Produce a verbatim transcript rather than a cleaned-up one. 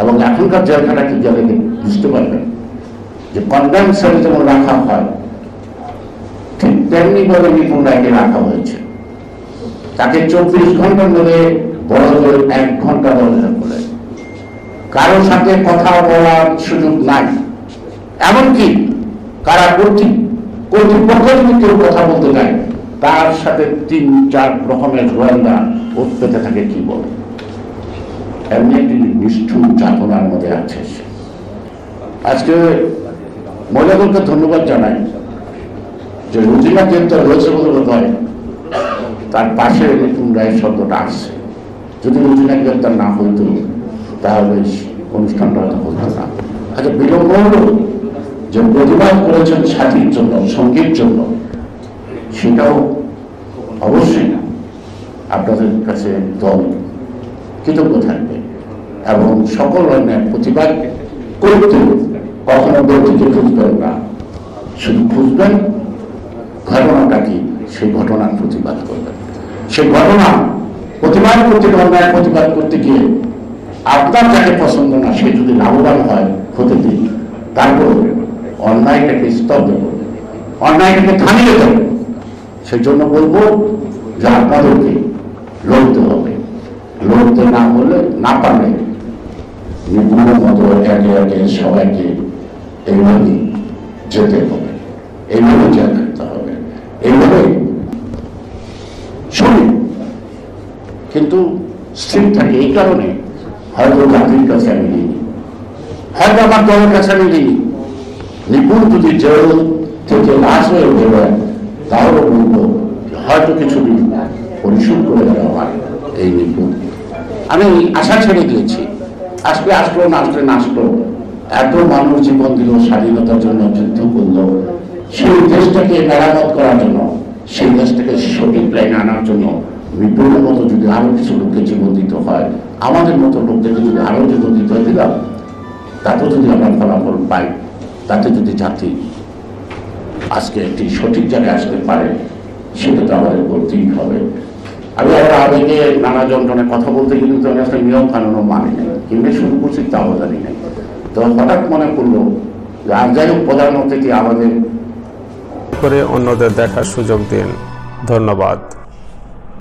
এবং এখনকার জেলখানা কি যাবে বুঝতে পারবেন যে কনডেন্সারে যেমন রাখা হয় ঠিক তেমনি ভাবে নিপুণ রায়কে রাখা হয়েছে। তাকে চব্বিশ ঘন্টার মধ্যে বড় জোর এক ঘন্টা বন্ধ করে কারোর সাথে কথা বলার সুযোগ নাই, এমনকি কারা কর্তৃক কর্তৃপক্ষ যদি কেউ কথা বলতে চায় তার সাথে তিন চার রকমের গোয়েন্দা ওর পেতে থাকে কি বলে, এমনি একটি নিষ্ঠুর যাতনার মধ্যে আছে। আজকে মহিলাদেরকে ধন্যবাদ জানাই যে রুজিনা গ্রেপ্তার হয়েছে বলে নয়, তার পাশে নিপুণ রায়ের শব্দটা আসছে। যদি রুজিনা গ্রেপ্তার না হইত তাহলে অনুষ্ঠানটা হতো না। আচ্ছা, বিলম্ব হলো যে প্রতিবাদ করেছেন সাথীর জন্য, সঙ্গীর জন্য, সেটাও অবশ্যই আপনাদের কাছে দল কৃতজ্ঞ থাকবে এবং সকল অন্যায় প্রতিবাদ করতে কখনো ব্যক্তিকে খুঁজবেন না, শুধু খুঁজবেন ঘটনাটা কি, সেই ঘটনার প্রতিবাদ করবেন। সেই ঘটনা প্রতিবাদ করতে অন্যায় প্রতিবাদ করতে গিয়ে আপনার যাকে পছন্দ না সে যদি লাভবান হয় হতে দিন, তারপর অন্যায়টাকে স্তব্ধ করবে, অন্যায়টাকে থামিয়ে দেবে। সেই জন্য বলবো যে আপনাদেরকে লড়তে হবে, লড়তে না হলে না পারলে নিপুণের মতো একে একে সবাইকে এইভাবে যেতে হবে, এইভাবে জেল খাটতে হবে, এইভাবে শুনি কিন্তু স্থির থাকে। এই কারণে হয়তো জাতির কাছে আমি দিইনি, হয়তো আমার দলের কাছে আমি দিইনি, নিপুণ যদি জেল থেকে লাশ হয়ে বেরোয় তাহলে বলবো হয়তো কিছু পরিশোধ করে দেওয়া হয় এই নিপুণ। আমি আশা ছেড়ে দিয়েছি, আসবে আসলো না আসলে না আসলো, এত মানুষ জীবন দিল, স্বাধীনতার জন্য যুদ্ধ করলো, সেই দেশটাকে মেরামত করার জন্য, সেই দেশটাকে সঠিক লাইনে আনার জন্য নিপুণের মতো যদি আরো কিছু লোককে জীবন দিতে হয়, আমাদের মতো লোকদের যদি আরো জীবন দিতে হয় দিলাম, তাতেও যদি আমরা ফলাফল পাই, তাতে যদি জাতি আজকে একটি সঠিক জায়গায় আসতে পারে সেটা তো আমাদের করতেই হবে। আমি আমরা আবেগে নানা যন্ত্রণায় কথা বলতে গেলে তো আমি আসলে নিয়ম কানুনও মানি নাই, কিংবা শুরু করছি তাও জানি নাই। তো হঠাৎ মনে করলো যে আর যাই হোক প্রধানমন্ত্রীকে আমাদের করে অন্যদের দেখার সুযোগ দিন। ধন্যবাদ।